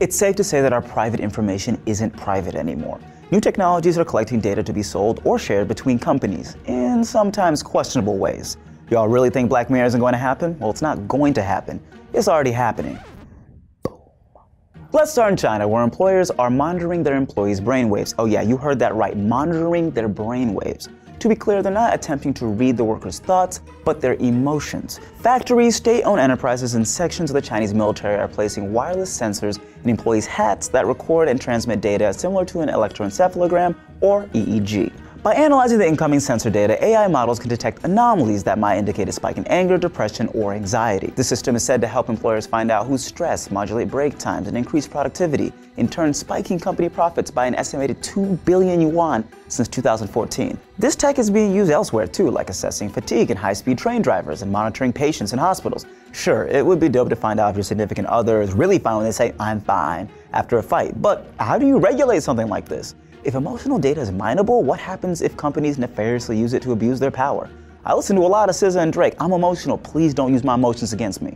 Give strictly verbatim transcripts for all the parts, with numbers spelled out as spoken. It's safe to say that our private information isn't private anymore. New technologies are collecting data to be sold or shared between companies, in sometimes questionable ways. Y'all really think Black Mirror isn't going to happen? Well, it's not going to happen. It's already happening. Boom. Let's start in China, where employers are monitoring their employees' brainwaves. Oh yeah, you heard that right, monitoring their brainwaves. To be clear, they're not attempting to read the workers' thoughts, but their emotions. Factories, state-owned enterprises, and sections of the Chinese military are placing wireless sensors in employees' hats that record and transmit data similar to an electroencephalogram, or E E G. By analyzing the incoming sensor data, A I models can detect anomalies that might indicate a spike in anger, depression, or anxiety. The system is said to help employers find out who's stressed, modulate break times, and increase productivity, in turn spiking company profits by an estimated two billion yuan since two thousand fourteen. This tech is being used elsewhere too, like assessing fatigue in high-speed train drivers and monitoring patients in hospitals. Sure, it would be dope to find out if your significant other is really fine when they say, "I'm fine," after a fight, but how do you regulate something like this? If emotional data is mineable, what happens if companies nefariously use it to abuse their power? I listen to a lot of S Z A and Drake. I'm emotional. Please don't use my emotions against me.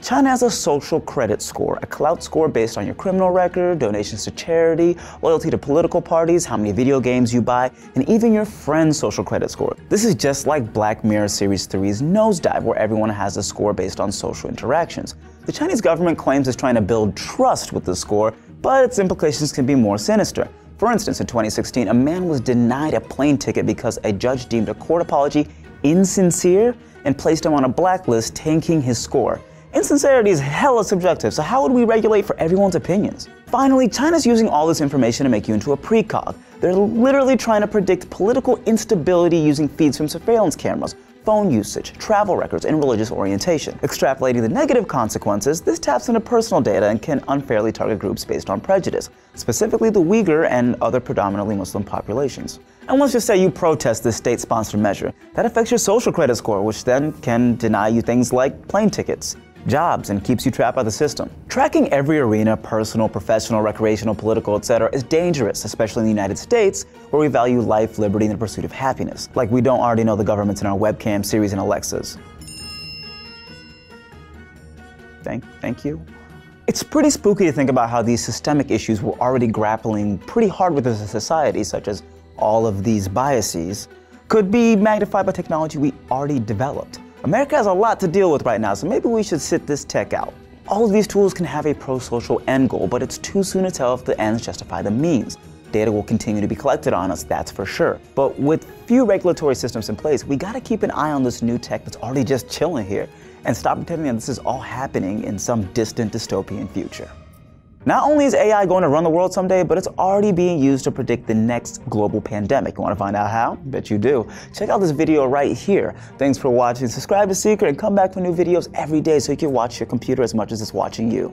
China has a social credit score, a clout score based on your criminal record, donations to charity, loyalty to political parties, how many video games you buy, and even your friend's social credit score. This is just like Black Mirror Series three's Nosedive, where everyone has a score based on social interactions. The Chinese government claims it's trying to build trust with the score, but its implications can be more sinister. For instance, in twenty sixteen, a man was denied a plane ticket because a judge deemed a court apology insincere and placed him on a blacklist, tanking his score. Insincerity is hella subjective, so how would we regulate for everyone's opinions? Finally, China's using all this information to make you into a precog. They're literally trying to predict political instability using feeds from surveillance cameras, phone usage, travel records, and religious orientation. Extrapolating the negative consequences, this taps into personal data and can unfairly target groups based on prejudice, specifically the Uyghur and other predominantly Muslim populations. And let's just say you protest this state-sponsored measure. That affects your social credit score, which then can deny you things like plane tickets, jobs, and keeps you trapped by the system. Tracking every arena, personal, professional, recreational, political, et cetera, is dangerous, especially in the United States, where we value life, liberty, and the pursuit of happiness. Like we don't already know the governments in our webcam, Siri's, and Alexas. Thank, thank you. It's pretty spooky to think about how these systemic issues were already grappling pretty hard with as a society, such as all of these biases, could be magnified by technology we already developed. America has a lot to deal with right now, so maybe we should sit this tech out. All of these tools can have a pro-social end goal, but it's too soon to tell if the ends justify the means. Data will continue to be collected on us, that's for sure. But with few regulatory systems in place, we gotta keep an eye on this new tech that's already just chilling here, and stop pretending that this is all happening in some distant dystopian future. Not only is A I going to run the world someday, but it's already being used to predict the next global pandemic. You want to find out how? Bet you do. Check out this video right here. Thanks for watching. Subscribe to Seeker and come back for new videos every day so you can watch your computer as much as it's watching you.